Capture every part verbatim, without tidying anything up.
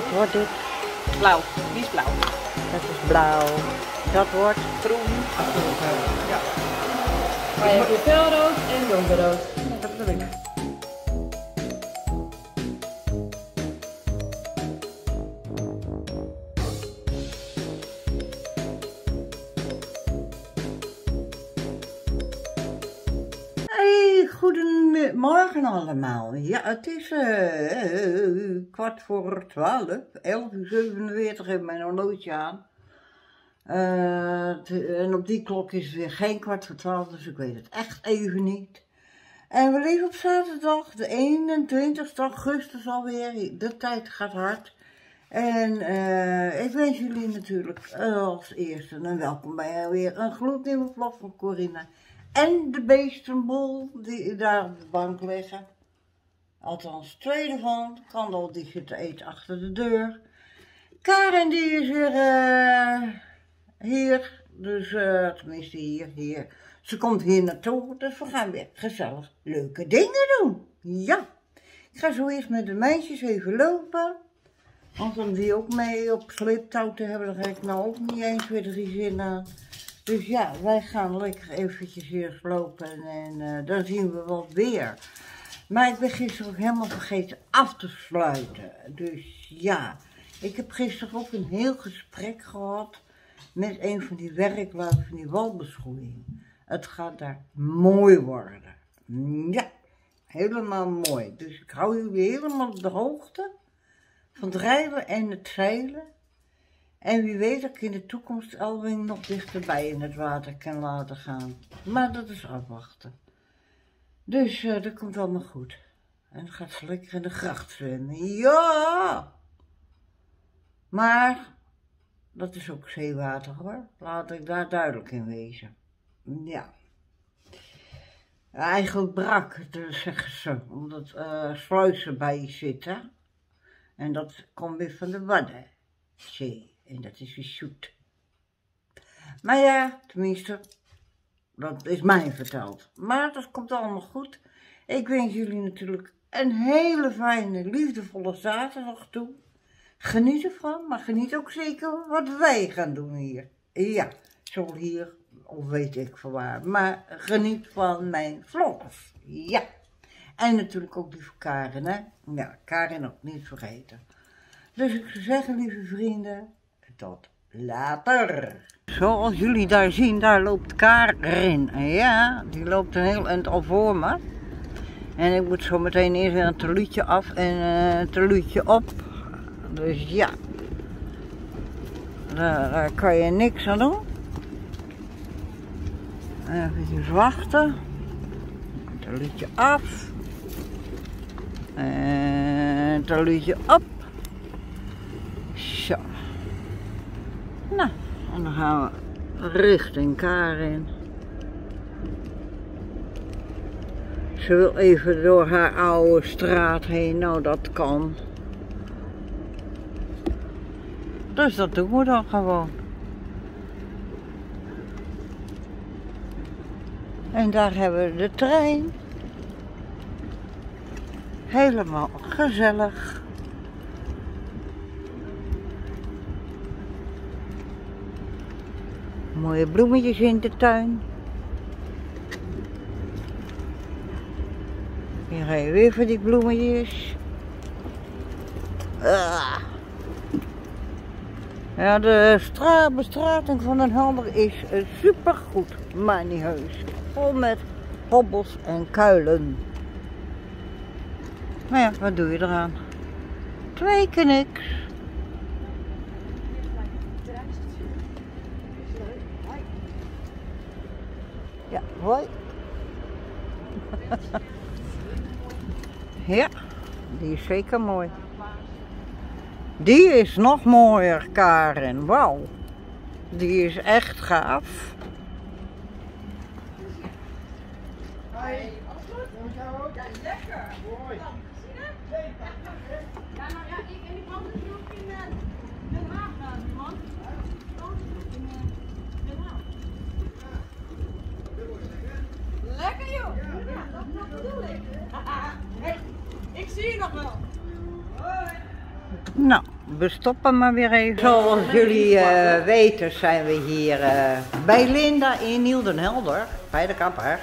Wat wordt dit? Blauw. Die is blauw. Dat is blauw. Dat wordt groen. Ja. Maar je hebt hier felrood en donkerrood. Dat bedoel ik. Hey, goedemorgen allemaal. Ja, het is uh, kwart voor twaalf, elf uur zevenenveertig heb ik mijn horloge aan. Uh, te, en op die klok is het weer geen kwart voor twaalf, dus ik weet het echt even niet. En we leven op zaterdag, de eenentwintigste augustus alweer. De tijd gaat hard. En uh, ik wens jullie natuurlijk uh, als eerste en welkom bij weer een gloednieuwe vlog van Coriena en De Beestenboel, die daar op de bank liggen. Althans, twee ervan. Kandel, die zit te eten achter de deur. Carin, die is weer uh, hier. Dus, uh, tenminste hier, hier. Ze komt hier naartoe, dus we gaan weer gezellig leuke dingen doen. Ja. Ik ga zo eerst met de meisjes even lopen. Want om die ook mee op sleeptouw te hebben, dan ga ik nou ook niet eens weer drie zin aan. Dus ja, wij gaan lekker eventjes hier lopen en, en uh, dan zien we wat weer. Maar ik ben gisteren ook helemaal vergeten af te sluiten. Dus ja, ik heb gisteren ook een heel gesprek gehad met een van die werklui van die walbeschoeiing. Het gaat daar mooi worden. Ja, helemaal mooi. Dus ik hou jullie helemaal op de hoogte van het rijden en het zeilen. En wie weet dat ik in de toekomst Elwing nog dichterbij in het water kan laten gaan. Maar dat is afwachten. Dus uh, dat komt allemaal goed. En dan gaat ze lekker in de gracht zwemmen. Ja! Maar dat is ook zeewater hoor. Laat ik daar duidelijk in wezen. Ja. Eigenlijk brak, zeggen ze. Omdat uh, sluizen bij je zitten. En dat komt weer van de Waddenzee. En dat is weer zoet. Maar ja, tenminste, dat is mij verteld. Maar dat komt allemaal goed. Ik wens jullie natuurlijk een hele fijne, liefdevolle zaterdag toe. Geniet ervan, maar geniet ook zeker wat wij gaan doen hier. Ja, zo hier, of weet ik van waar. Maar geniet van mijn vlogs. Ja. En natuurlijk ook die van Carin, hè. Ja, Carin ook niet vergeten. Dus ik zou zeggen, lieve vrienden, tot later. Zoals jullie daar zien, daar loopt Carin. Ja, die loopt een heel eind al voor me. En ik moet zo meteen eerst weer een teluutje af en een teluutje op. Dus ja, daar, daar kan je niks aan doen. Even wachten. Een teluutje af. En teluutje op. Zo. Nou, en dan gaan we richting Carin. Ze wil even door haar oude straat heen. Nou, dat kan. Dus dat doen we dan gewoon. En daar hebben we de trein. Helemaal gezellig. Mooie bloemetjes in de tuin. Hier ga je weer voor die bloemetjes. Ah. Ja, de straat, bestrating van Den Helder is super goed, maar niet heus. Vol met hobbels en kuilen. Maar ja, wat doe je eraan? Twee keer niks. Ja, hoi. Ja, die is zeker mooi. Die is nog mooier, Carin. Wauw. Die is echt gaaf. Hoi. Alles goed? Ja, lekker. Mooi. Zie je dat? Ja, nou ja, ik en die man is nu ook in Den Haag gaan. Die man is in Den Haag. Lekker joh! Ja, dat bedoel ik. Hey, ik zie je nog wel. Hoi. Nou, we stoppen maar weer even. Zoals jullie uh, weten zijn we hier uh, bij Linda in Nieuw Den Helder, bij de kapper.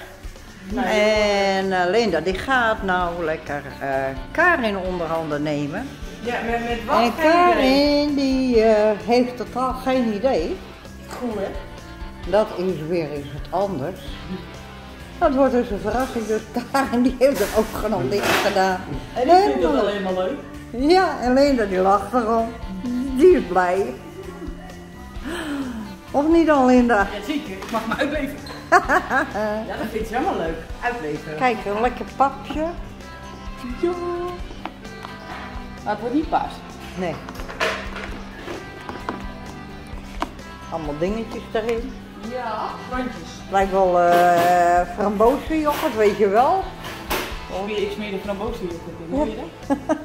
En uh, Linda die gaat nou lekker uh, Carin onder handen nemen. Ja, maar met wat? En Carin die uh, heeft totaal geen idee. Goed hè? Dat is weer eens wat anders. Dat wordt dus een verrassing, dus Carin die heeft er ook gewoon niks gedaan. En ik vind dat alleen maar leuk. Ja, en Linda die lacht erom. Die is blij. Of niet dan, Linda? Ja, zeker. Ik mag me uitleven. Ja, dat vind ik helemaal leuk. Uitleven. Kijk, een lekker papje. Ja. Maar het wordt niet paars. Nee. Allemaal dingetjes erin. Ja, randjes. Lijkt wel uh, frambozenjoghurt, weet je wel. Oh, ik smeer de frambozenjoghurt in, hoor je dat?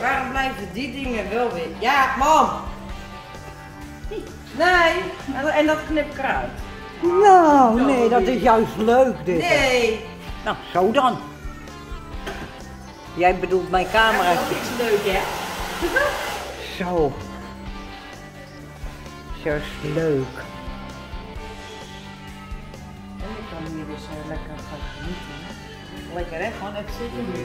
Waarom blijven die dingen wel weer? Ja, mam! Nee, en dat knip ik eruit. Nou, nee, dat is juist leuk dit. Nee! Nou, zo dan. Jij bedoelt mijn camera. Dat is leuk, hè? Zo. Zo is leuk. En ik kan hier dus uh, lekker gaan genieten. Lekker, hè? Gewoon even zitten nu.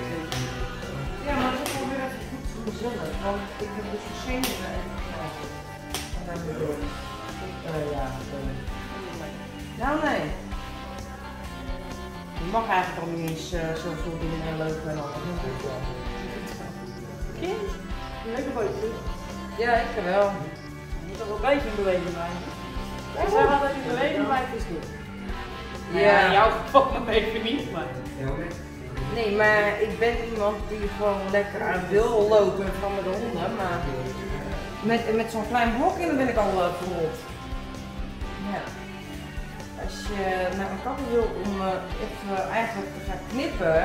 Ja, maar dat is wel weer even goed voor mezelf. Want ik heb dus zenuwen en krijgen. En dan weer door. Uh, ja, sorry. Nou, nee. Je mag eigenlijk al niet eens uh, zo veel dingen heel leuk en al. Kind, leuke bootje. Ja, ik kan wel. Je moet toch wel een beetje in beweging blijven. Ik zei wel dat je beweging blijft is dit. Ja, ja, jouw geval even niet, maar... Nee, maar ik ben iemand die gewoon lekker aan wil lopen van met de honden, maar... Met, met zo'n klein hokje dan ben ik al uh, verrot. Ja. Als je naar een kapper wil om uh, even eigenlijk te gaan knippen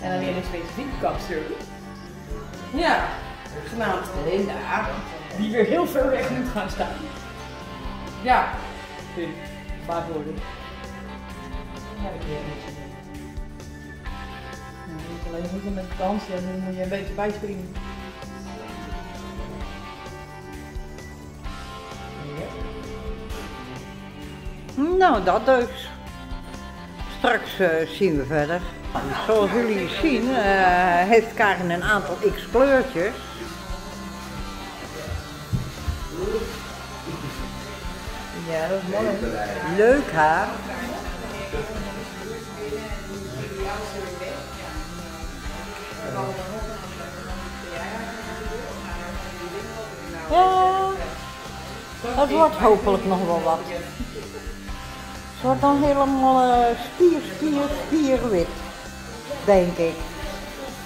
en dan weer een specifieke kapsel. Ja, genaamd Linda, die weer heel ver weg moet gaan staan. Ja, vind ik. Vaak worden. Ja, ik weet het niet. Je moet alleen moeten met vakantie en dan moet je een beetje bijspringen. Nou, dat dus. Straks uh, zien we verder. Zoals jullie zien uh, heeft Carin een aantal X-kleurtjes. Ja, dat is mooi. Leuk haar. Ja, dat wordt hopelijk nog wel wat. Het wordt dan helemaal uh, spier, spier, spierwit, denk ik.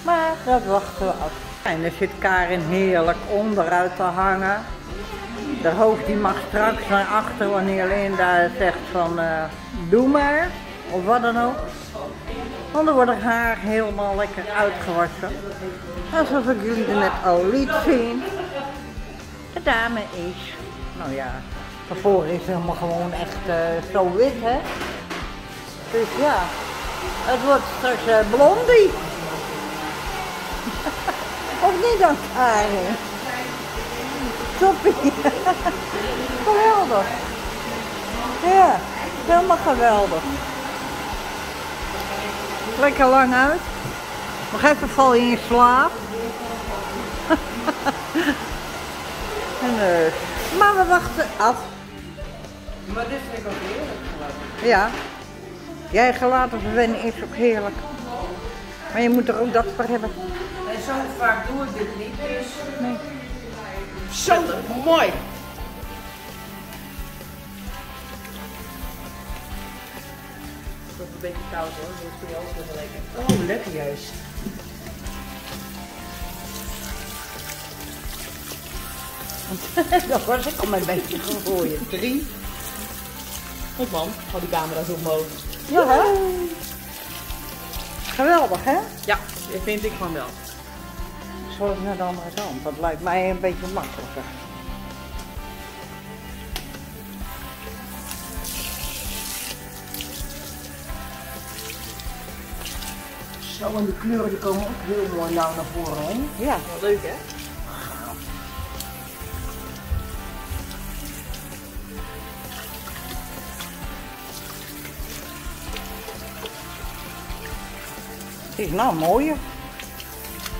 Maar dat wachten we af. En er zit Carin heerlijk onderuit te hangen. De hoofd die mag straks naar achter wanneer Linda zegt van uh, doe maar, of wat dan ook. Want dan wordt haar haar helemaal lekker uitgewassen. En zoals ik jullie er net al liet zien, de dame is, nou ja... Daarvoor is het helemaal gewoon echt uh, zo wit, hè. Dus ja, het wordt straks uh, blondie. Of niet dan, Carin? Toppie. Geweldig. Ja, helemaal geweldig. Lekker lang uit. Nog even val je in slaap. En, uh, maar we wachten af. Maar dit vind ik ook heerlijk gelaten. Ja. Jij gelaten verwennen is ook heerlijk. Maar je moet er ook dat voor hebben. En zo vaak doe ik dit niet, dus... Nee. Zo mooi! Het wordt een beetje koud hoor, dus het is ook wel lekker. Oh, lekker juist. Dat was ik al mijn beetje gegooid. Drie. Goed man, al die camera's omhoog. Ja hè? Geweldig hè? Ja, dat vind ik van wel. zorg naar de andere kant. Dat lijkt mij een beetje makkelijker. Zo, en de kleuren die komen ook heel mooi nou naar voren heen. Ja, wel leuk hè? Het is nou mooier.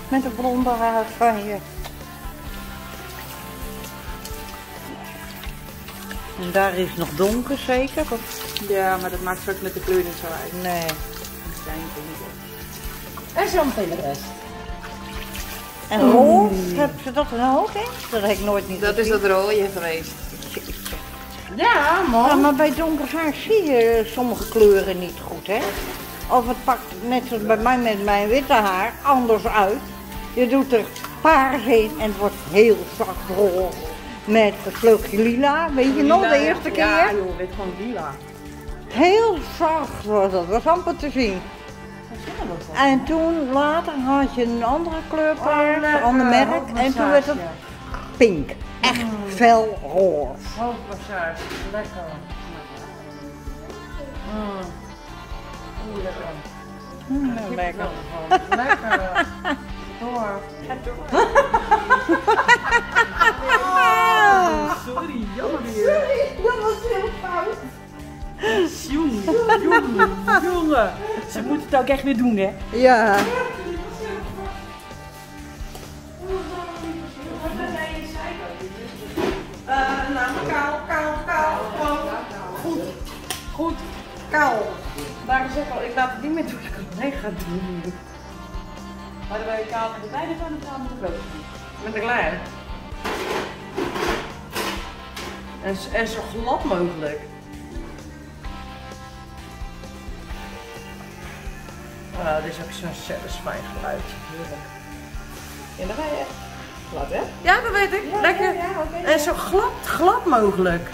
Met een blonde haar van je. En daar is nog donker zeker? Of? Ja, maar dat maakt straks met de kleur niet zo uit. Nee. En zo meteen de rest. En mm. rood? Heb je dat een hoog in? Dat heb ik nooit niet Dat gezien. Is dat rooie geweest. Ja, man. Ja, maar bij donker haar zie je sommige kleuren niet goed, hè? Of het pakt, net zoals bij mij met mijn witte haar, anders uit. Je doet er paars in en het wordt heel zacht roze. Met een vleugje lila, weet je lila, nog, de eerste keer? Ja joh, wit van lila. Heel zacht was dat, was amper te zien. En toen later had je een andere kleur paars, oh, een ander merk. Uh, en toen werd het pink, echt mm. fel roze. Hoofdmassage, lekker. Mm. Oeh, lekker. Mm, lekker. Lekker. Lekker. Door. Ja, door. Oh, sorry, jammer weer. Sorry, dat was heel fout. Jongen, jongen, jongen. Ze moeten het ook echt weer doen, hè? Ja. Nou, kaal, kaal, kaal. Goed, goed, kaal. Maar ik zeg al, ik laat het niet meer doen, ik kan het mee gaan doen. Maar dan ben je kaal met de beide van de kaal met de grote. Met de kleine. En, en zo glad mogelijk. Ah, dit is ook zo'n satisfying geluid. Heerlijk. En dan ga je echt glad, hè? Ja, dat weet ik. Ja, lekker. Ja, ja, okay, en zo glad, glad mogelijk.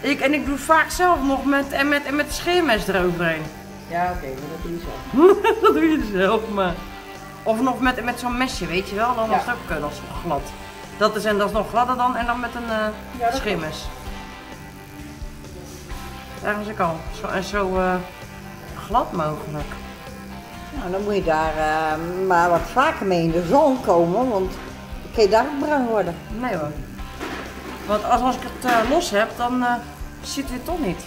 Ik, en ik doe vaak zelf nog met, en met, en met scheermes eroverheen. Ja, oké, okay, maar dat doe je zelf. Dat doe je zelf, maar. Of nog met, met zo'n mesje, weet je wel, dan was ja. het ook kunnen als glad. Dat is, en dat is nog gladder dan, en dan met een uh, ja, scheermes. Daar was ik al. Zo, en zo uh, glad mogelijk. Nou, dan moet je daar uh, maar wat vaker mee in de zon komen, want dan kun je daar ook bruin worden. Nee hoor. Want als, als ik het uh, los heb, dan uh, ziet het toch niet.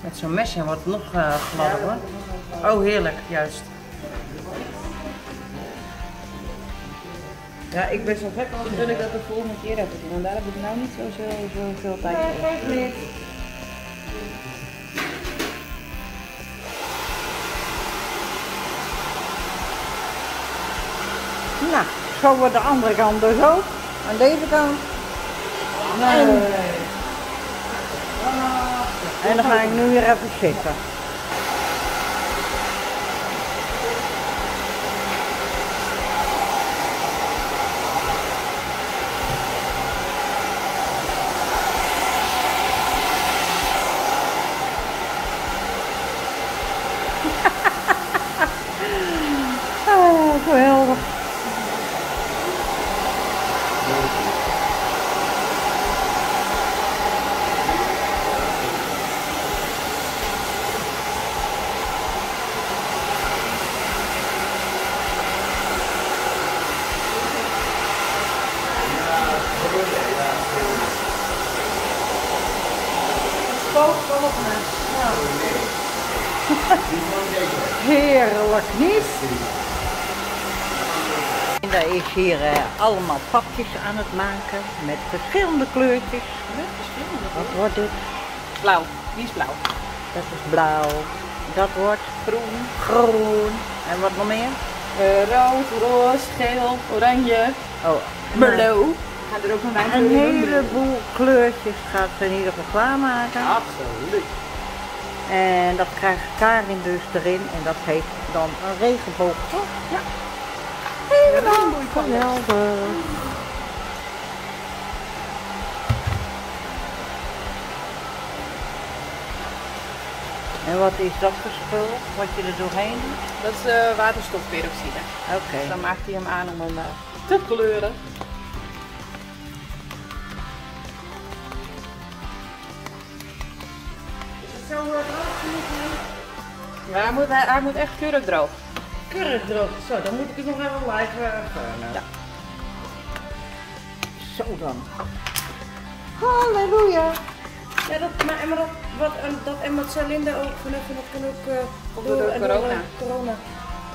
Met zo'n mesje wordt het nog uh, gladder hoor. Oh heerlijk, juist. Ja, ik ben zo gek al natuurlijk dat ik de volgende keer heb gezien, want daar heb ik nou niet zo, zo, zo veel tijd voor. Nee, geeft niet. Nou, zo wordt de andere kant dus ook. Aan deze kant. Nee. En dan ga ik nu weer even zitten. Heerlijk niet. En daar is hier eh, allemaal papjes aan het maken met verschillende kleurtjes. Met verschillende kleurtjes. Wat wordt dit? Blauw. Die is blauw. Dat is blauw. Dat wordt groen. Groen. En wat nog meer? Uh, rood, roze, geel, oranje. Oh. Merlot. Gaat er ook een wijn. Een heleboel kleurtjes gaat ze in ieder geval klaarmaken. Absoluut. En dat krijgt Carin dus erin en dat geeft dan een regenboog, toch? Ja. Helemaal geweldig. En wat is dat voor spul wat je er doorheen doet? Dat is uh, waterstofperoxide. Oké. Okay. Dus dan maakt hij hem aan om hem uh, te kleuren. Is het zo droog? Ja, hij moet, hij, hij moet echt keurig droog. Keurig droog. Zo, dan moet ik het nog even live uh, ja. Zo dan. Halleluja! Ja, dat, maar, maar dat, wat, dat, en wat zei Linda ook vanaf, dat kan ook uh, door, door, corona. door uh, corona.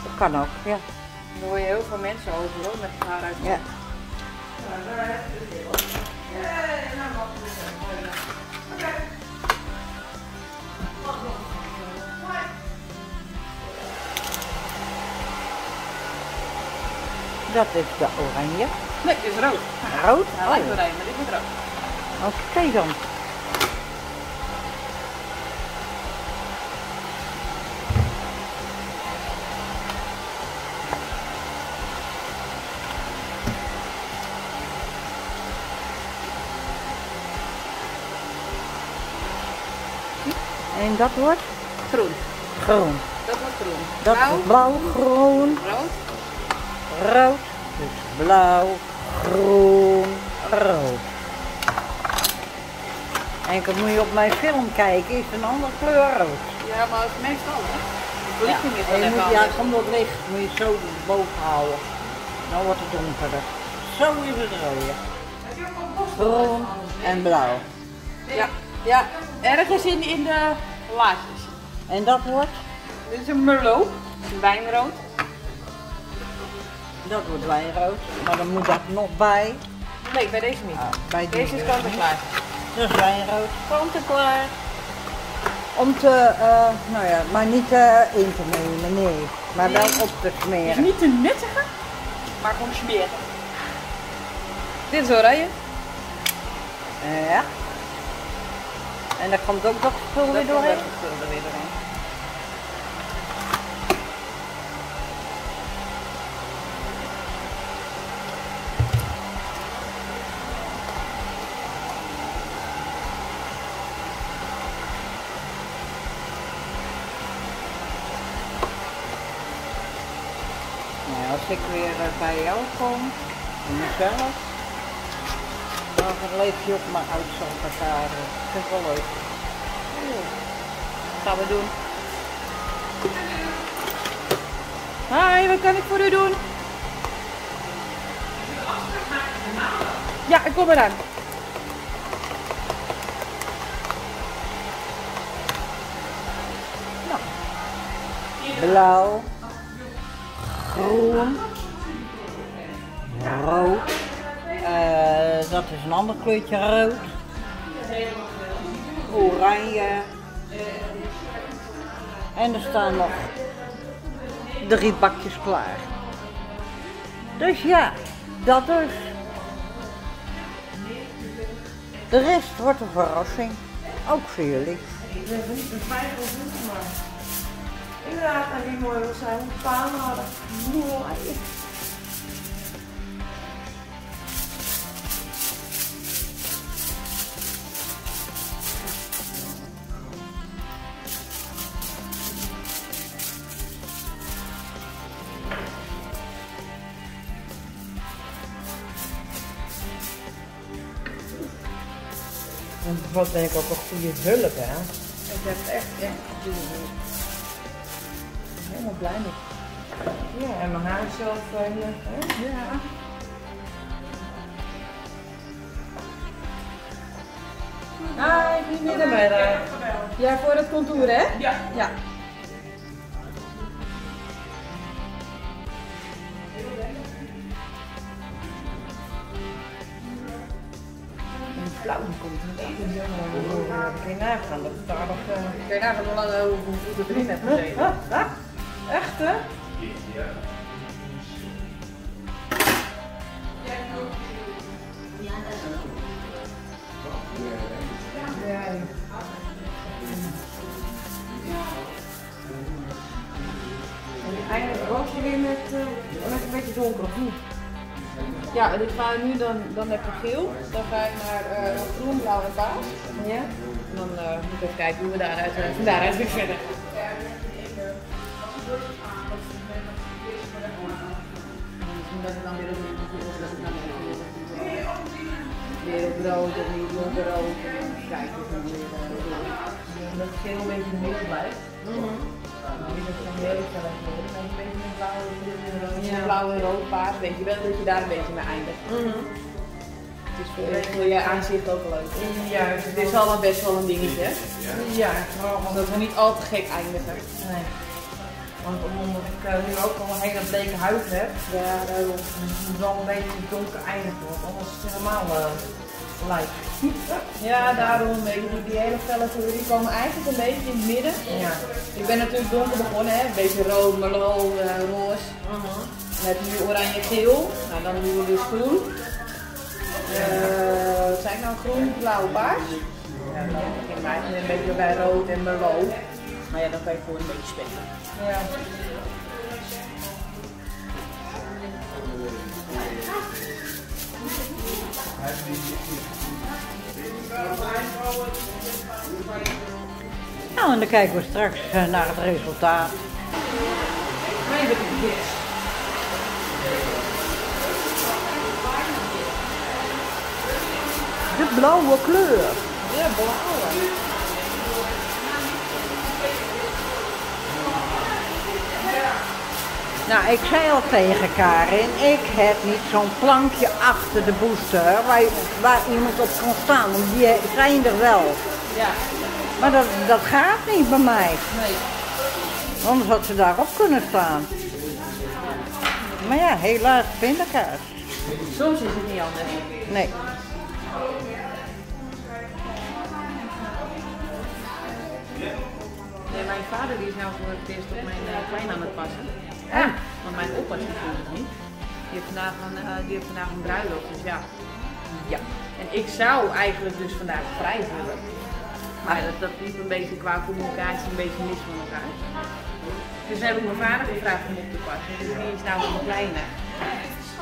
Dat kan ook, ja. Dan hoor je heel veel mensen overal met haar uit. Ja. Dat is de oranje. Nee, dit is rood. Rood? Ja, oh. Oranje, maar dit is rood. Oké okay, dan. En dat wordt? Groen. Groen. Dat wordt groen. Dat blauw. Is blauw, groen. Rood. Rood. Dus blauw, groen, rood. En dan moet je op mijn film kijken, is een andere kleur rood. Ja, maar het is meestal hè. De ja. Is en je moet, ja, het komt wel licht, moet je zo boven houden. Dan wordt het donkerder. Zo is het rood. Groen en blauw. Ja. Ja, ergens in, in de laagjes. En dat wordt? Dit is een merlot, een wijnrood. Dat wordt wijnrood, maar dan moet dat nog bij. Nee, bij deze niet. Ah, bij deze is kant en klaar. Dus wijnrood. Kant en klaar. Om te, uh, nou ja, maar niet uh, in te nemen, nee. Maar nee. Wel op te smeren. Het is niet te nuttigen, maar gewoon smeren. Dit is oranje. Uh, ja. En daar komt ook dat spul weer doorheen. Dat spul er weer doorheen. Nou, als ik weer bij jou kom, en mezelf. Dan leef je op mijn uitzondering. Dat is wel leuk. Wat gaan we doen? Hi, wat kan ik voor u doen? Ja, ik kom eraan. Nou. Blauw. Groen. Rood. Uh, dat is een ander kleurtje rood, oranje en er staan nog drie bakjes klaar. Dus ja, dat dus. De rest wordt een verrassing, ook voor jullie. Ik ben niet de vijf of niet, maar inderdaad, en die mooi zijn, een paar hadden, mooi. Wat ben ik ook een goede hulp, hè? Ik heb echt, echt goede hulp. Ik ben helemaal blij mee. Ja, en mijn haar zelf leuk, hè? Ja. Hi, niet meer erbij daar. Ja, voor het contour, hè? Ja. Ja. Blauw komt niet echt in zo'n raar. Kun je nagaan dat het aardig... Kun je nagaan hoeveel voeten erin hebt gezeten? Echt hè? Ja. En eindelijk rook je weer met een beetje donker of niet? Ja, en ik ga nu dan, dan heb je geel, dan ga ik naar uh, groen, blauw en paars. Ja. En dan uh, moet ik even kijken hoe we daaruit uh, van daaruit weer verder. Misschien dat ik dan weer opnieuw weer op rood of niet op rood. Kijk, of dan weer dat het geel een beetje meer blijft. Dan is het dan heel erg rood. Dan een beetje meer blauw en rood. Ja. Blauw en rood, paars. Weet je wel dat je daar een beetje mee eindigt. Mm-hmm. Dus voor je, voor je aanzicht ook leuk. Ja, dus het is allemaal best wel een dingetje. Ja, ja. Dat we niet al te gek eindigen. Nee. Want omdat ik uh, nu ook al een hele bleke huid heb, ja, dan moet wel een beetje donker eindigen worden. Anders is het helemaal uh, lijkt. Ja, daarom die, die hele felle kleuren die komen eigenlijk een beetje in het midden. Ja. Ik ben natuurlijk donker begonnen, hè? Een beetje rood, merlot, uh, roze. Uh-huh. Dan heb je nu oranje-geel. Nou, dan doen we dus groen. Uh, wat zijn nou groen, blauw, paars? Ja, dan begin ik eigenlijk een beetje bij rood en merlot. Maar ja, dan kan je gewoon een beetje spelen. Ja. Nou, en dan kijken we straks naar het resultaat. De blauwe kleur. De blauwe. Nou, ik zei al tegen Karin, ik heb niet zo'n plankje achter de booster waar, waar iemand op kan staan, want die zijn er wel. Ja. Maar dat, dat gaat niet bij mij. Nee. Anders had ze daarop kunnen staan. Maar ja, helaas pindakaas. Soms is het niet anders. Nee. Nee, mijn vader die is nou voor het eerst op mijn uh, klein aan het passen. Ja. Ah, want mijn opa is natuurlijk niet. Die heeft vandaag een, uh, die heeft vandaag een bruiloft, dus ja. Ja. En ik zou eigenlijk dus vandaag vrij willen. Maar dat, dat liep een beetje qua communicatie, een beetje mis van elkaar. Dus we hebben mijn vader gevraagd om op te passen. Dus die is nou voor mijn kleine.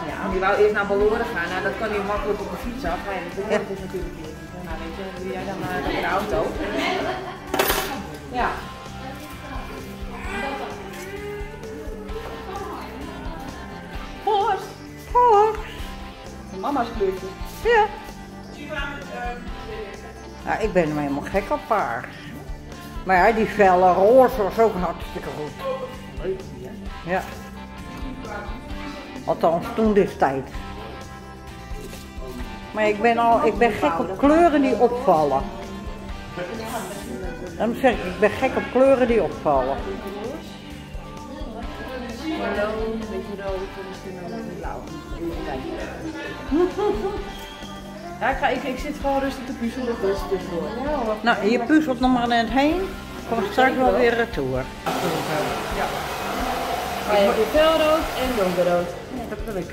Ja. Die wou eerst naar Balloren gaan. Nou, dat kan hij makkelijk op de fiets af. Maar dat ja. Is natuurlijk niet. Nou, weet je, dan doe jij dan naar uh, de auto. Ja. Horst! Horst! Mama's kleurtje. Ja. Nou, ik ben hem helemaal gek op paars. Maar ja, die felle roze was ook hartstikke goed. Leuk, ja. Ja. Althans, toen destijds. Maar ik ben, al, ik ben gek op kleuren die opvallen. Dan zeg ik, ik ben gek op kleuren die opvallen. Hallo, een beetje rood en misschien ook een blauw. Ja, ik, ga, ik, ik zit gewoon rustig te puzzelen. Nou, je puzzelt nog maar net heen. Kom straks wel weer retour. Ja. Maar je hebt felrood en donkerrood. Ja, dat wil ik.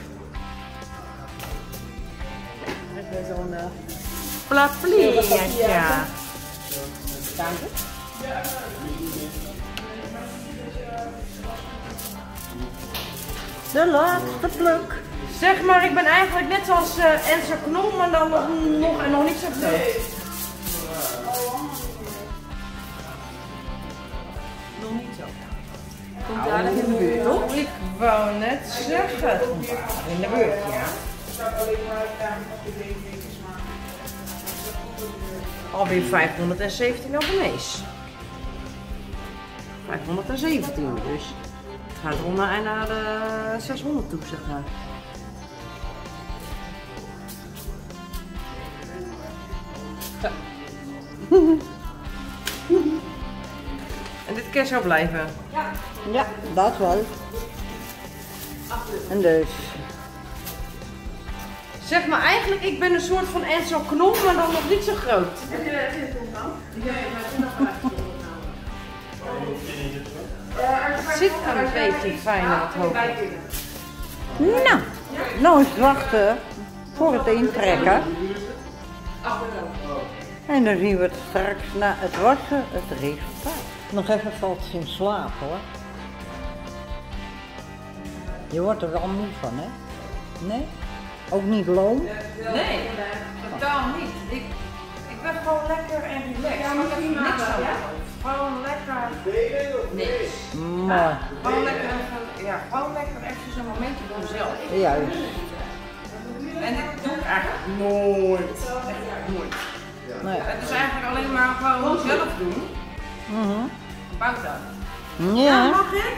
Ik ben zo'n... Uh... Plaplietje. Ja. Dank je. De laatste pluk. Zeg maar, ik ben eigenlijk net zoals uh, Enzo Knol, maar dan nog, nog en nog niet zo groot. Nee. Nog niet zo. Komt daar in de buurt, toch? Ik wou net zeggen. Komt daar in de buurt, ja. Alweer vijfhonderdzeventien abonnees. vijfhonderdzeventien dus. Het gaat onder en naar de zeshonderd toe, zeg maar. En dit keer zou blijven? Ja. Ja, dat wel. En dus. Zeg maar eigenlijk, ik ben een soort van Enzo Knol, maar dan nog niet zo groot. Heb je dat in dan? Ja, maar het zit er een beetje fijn aan het hoofd. Nou, nou eens wachten voor het intrekken. En dan zien we het straks na het wassen, het resultaat. Nog even valt ze in slaap hoor. Je wordt er wel moe van hè? Nee? Ook niet loon? Nee, totaal niet. Ik, ik ben gewoon lekker en relaxed. Ja, maar ik heb niks van. Ja? Gewoon lekker. Niks. Maar. Gewoon lekker, ja, gewoon lekker even zo'n momentje voor mezelf. Juist. En dat doe ik eigenlijk nooit. Echt nooit. Nee. Het is eigenlijk alleen maar gewoon zelf doen. Mm-hmm. Bouw dat. Ja. Ja, mag ik?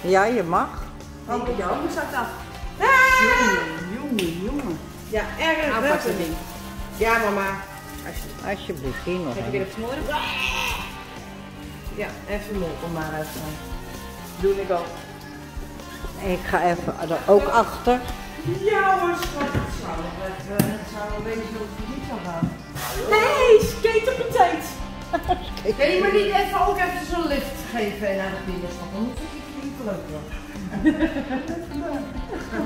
Ja, je mag. Hou op jou, hoe staat dat? Jongen, jongen. Ja, erg prettig ding. Ja, mama. Alsjeblieft. Alsjeblieft, geen nog. Heb je weer het smoren? Ja, even lopen maar even. Doe ik ook. Ik ga even er ook achter. Ja hoor, schat. Het zou wel wezen dat het niet zou gaan. Nee, skate op de tijd. Kun je me niet even ook even zo'n lift geven en aan de binnen? Dan moet ik het niet leuk worden.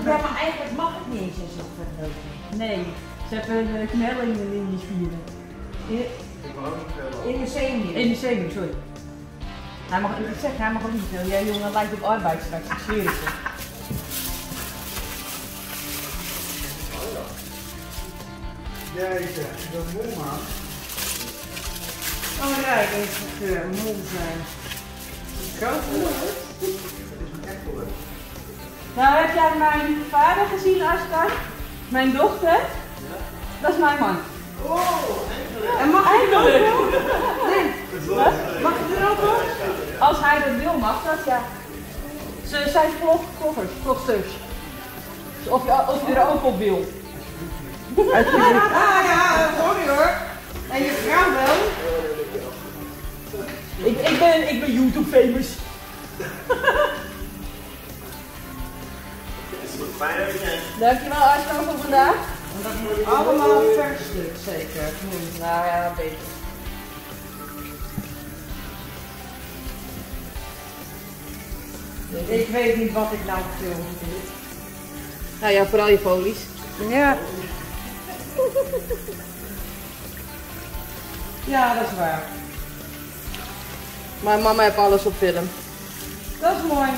Ja, maar eigenlijk mag het niet eens als het verloopt. Nee, ze hebben een knel in de linie spieren. In de zenuw. In de zenuw, sorry. Hij mag, ik zeg, hij mag ook niet veel. Jij jongen lijkt op arbeid straks, ik zweer het je. Ja, ik zeg, dat is moe man. Oh ja, ik denk dat ze moe zijn. Koud moe. Nou, heb jij mijn vader gezien, Astrid? Mijn dochter? Ja. Dat is mijn man. Oh, eindelijk. En mag hij dat ook? Nee. Huh? Mag ik er ook op? Als hij dat wil, mag dat, ja. Ze zijn vloggers, vlogsters. Dus of, of je er ook op wil. Ah ja, sorry hoor. En je vrouw wel? Ik, ik ben, ik ben YouTube-famous. Fijn dat je bent. Dankjewel Astrid voor vandaag. Allemaal vers stuk zeker. Hm, nou ja, een beetje. Ik weet niet wat ik nou film. Nou ja, vooral je folies. Ja. Ja, dat is waar. Maar mama heeft alles op film. Dat is mooi.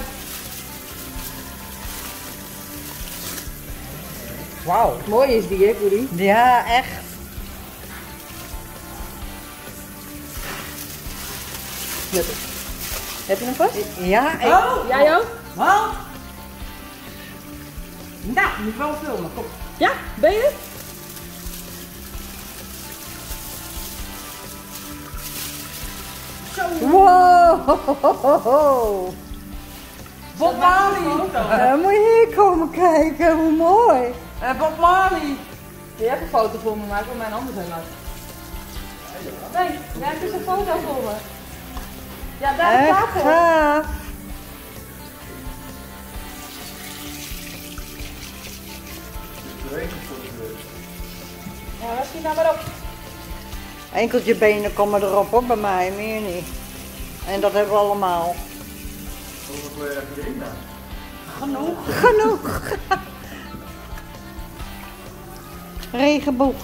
Wauw. Mooi is die, hè, Corrie? Ja, echt. Lekker. Heb je hem vast? Ja, ik. Oh, jij ook? Wow. Nou, je moet wel filmen, kom. Ja, ben je? Zo. Wow. Bob Wally. Uh, moet je hier komen kijken, hoe mooi. Uh, Bob Wally! Jij hebt een foto voor me, maar ik wil mijn handen zijn laten. Nee, jij hebt dus een foto voor me. Ja, daar is tafel. Gaaf. Ja, waar schiet nou maar op? Enkeltje benen komen erop hoor, bij mij, meer niet. En dat hebben we allemaal. Hoeveel erin dan? Genoeg. Genoeg. Regenboog.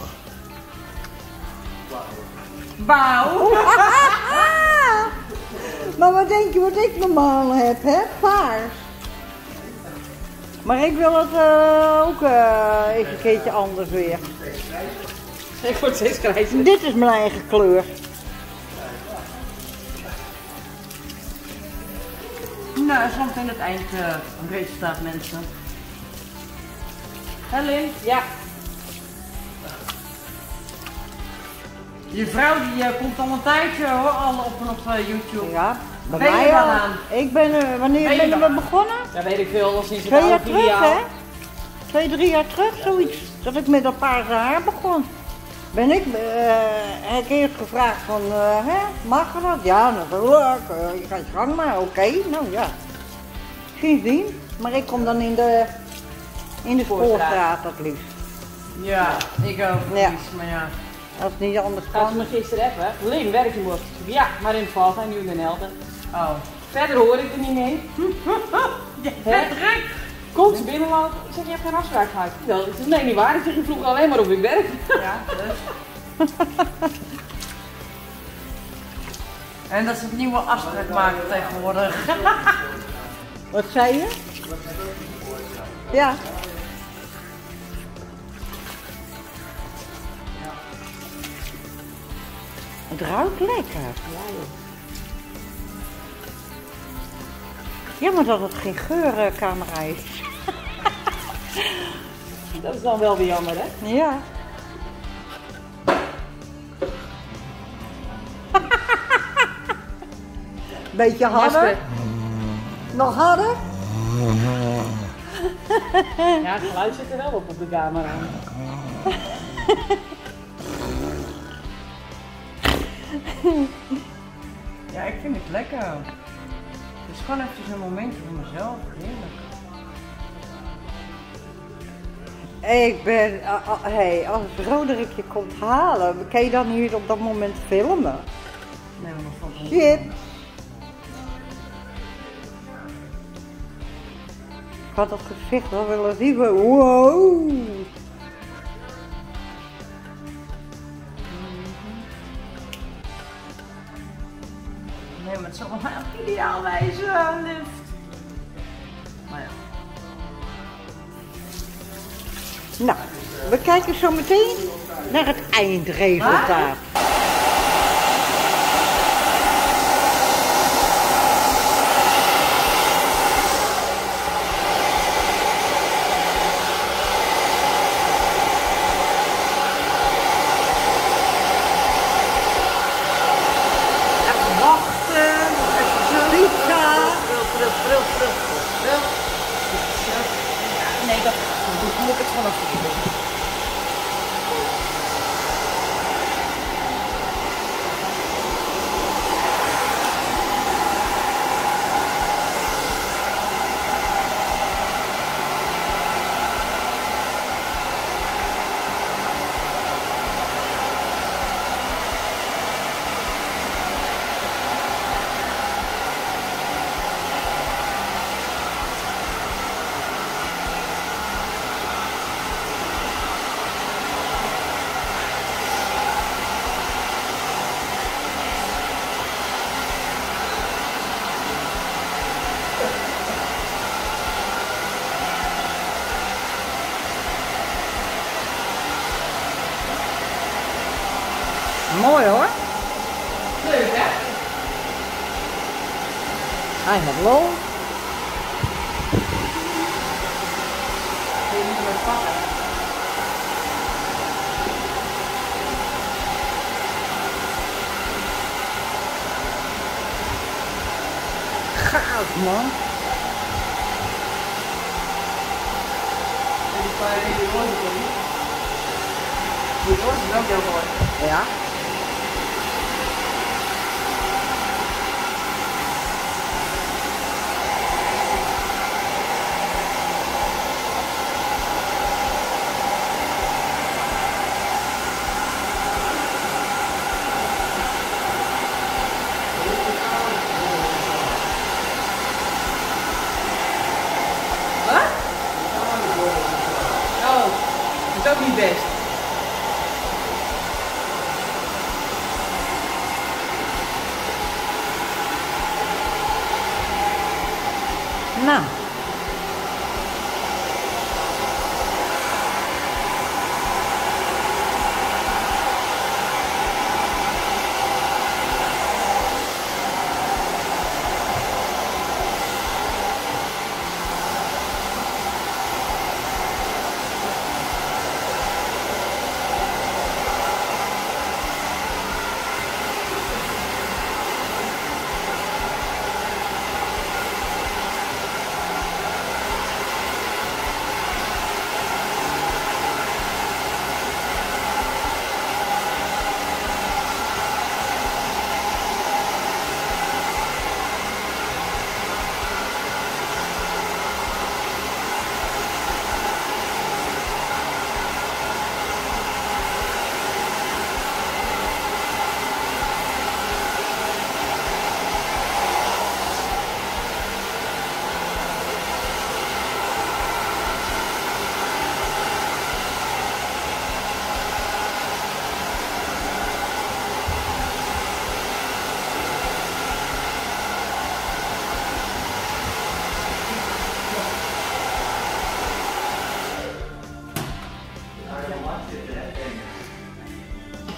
Wauw. Maar wat denk je wat ik normaal heb, hè? Paars. Maar ik wil het uh, ook uh, even een keertje anders weer. Ik word steeds krijzen. Dit is mijn eigen kleur. Nou, soms in het eindresultaat uh, mensen. Helen? Ja. Je vrouw die uh, komt al een tijdje hoor, al op en op uh, YouTube. Ja, bij ben mij je wel al. Aan? Ik ben, uh, wanneer ben, ben je dan begonnen? Ja, weet ik veel, al sinds twee jaar terug hè? Twee, drie jaar terug, ja, zoiets. Dat ik met dat paarse haar begon. Ben ik, uh, heb ik eerst gevraagd van, uh, hè, mag je dat? Ja, natuurlijk, uh, je gaat je gang maar, oké, okay, nou ja. Sindsdien, maar ik kom dan in de, in de Spoorstraat dat liefst. Ja, ik ook, ja. Maar ja. Als het niet anders kan. Als me gisteren even, Lin werk je morgen. Ja, maar in het val gaan jullie Den Helder. Oh. Verder hoor ik er niet mee. Patrick! Komt ze binnenlopen. Ik zeg, je hebt geen afspraak gehad. Nou, ik zeg, nee, niet waar. Ik zeg, je vroeg alleen maar of ik werk. Ja, dus. En dat ze een nieuwe afspraak maken tegenwoordig. Wat zei je? Ja. Het ruikt lekker. Ja, joh. Jammer dat het geen geurcamera is. Dat is dan wel weer jammer, hè? Ja. Beetje harder. Nog harder? Ja, het geluid zit er wel op op de camera. Ja, ik vind het lekker. Het is gewoon even een momentje voor mezelf. Heerlijk. Ik ben... Hey, als Roderick je komt halen, kan je dan hier op dat moment filmen? Nee, maar dat valt shit. Ik had dat gezicht wel willen zien. Wow! Nee, maar het zal wel ideaal wijzen, lift. Maar ja. Nou, we kijken zo meteen naar het eindresultaat. Ah? Mooi hoor. Leuk hè? Hij had lol. Ik moet hem pakken. Goud man. En die paar die roze komen. Die roze is ook heel mooi. Ja. Nou.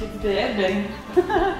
Dit is de Elwing. Ja.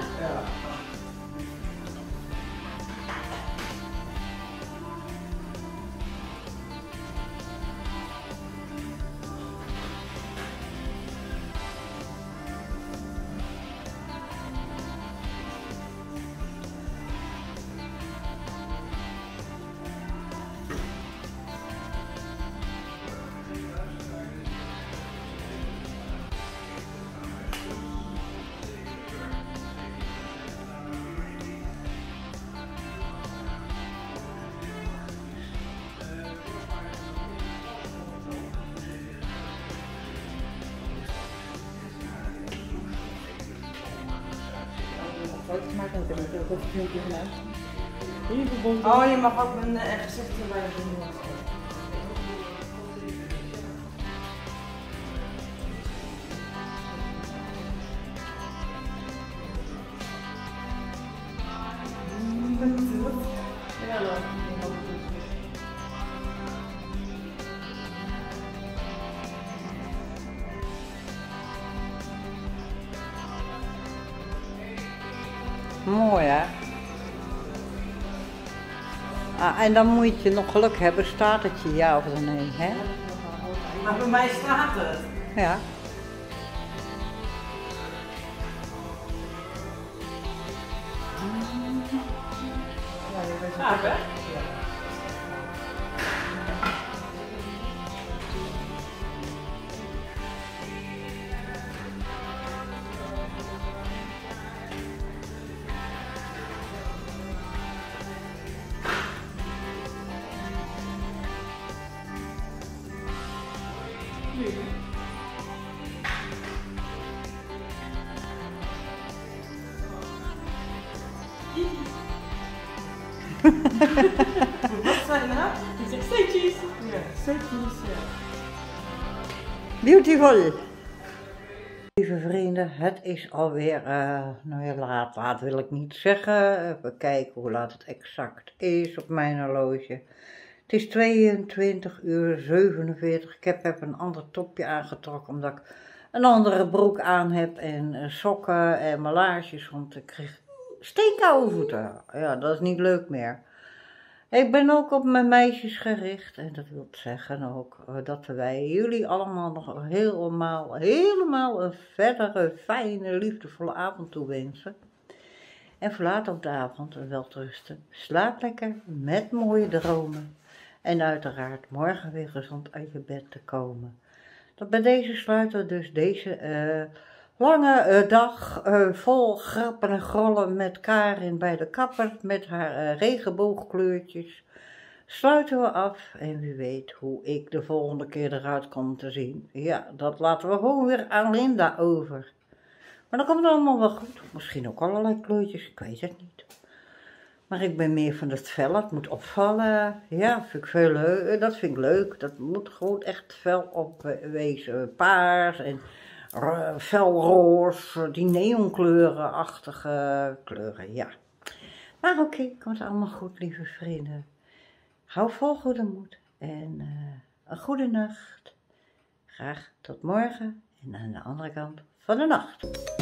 Oh, je mag ook een eh, gezicht erbij doen. Mooi, hè? Ah, en dan moet je nog geluk hebben, staat het je ja of nee, hè? Maar voor mij staat het. Ja. Gaaf, hè? Wat zijn nou? Ik zeg steetjes. Ja, steetjes, ja. Beautiful. Lieve vrienden, het is alweer, uh, nou ja, laat, laat wil ik niet zeggen. Even kijken hoe laat het exact is op mijn horloge. Het is tweeëntwintig uur zevenenveertig. Ik heb, heb een ander topje aangetrokken omdat ik een andere broek aan heb en sokken en mijn laarsjes, want ik kreeg steenkoude voeten. Ja, dat is niet leuk meer. Ik ben ook op mijn meisjes gericht en dat wil zeggen ook dat wij jullie allemaal nog helemaal, helemaal een verdere, fijne, liefdevolle avond toewensen. En verlaat op de avond en welterusten. Slaap lekker met mooie dromen. En uiteraard morgen weer gezond uit je bed te komen. Dat bij deze sluiten we dus deze uh, lange uh, dag uh, vol grappen en grollen met Carin bij de kapper met haar uh, regenboogkleurtjes. Sluiten we af en wie weet hoe ik de volgende keer eruit kom te zien. Ja, dat laten we gewoon weer aan Linda over. Maar dan komt het allemaal wel goed. Misschien ook allerlei kleurtjes, ik weet het niet. Maar ik ben meer van het fel, het moet opvallen. Ja, vind ik veel leuk. Dat vind ik leuk. Dat moet gewoon echt fel op wezen. Paars en felroze, die neonkleurenachtige kleuren, ja. Maar oké, okay, komt allemaal goed, lieve vrienden. Hou vol goede moed en uh, een goede nacht. Graag tot morgen en aan de andere kant van de nacht.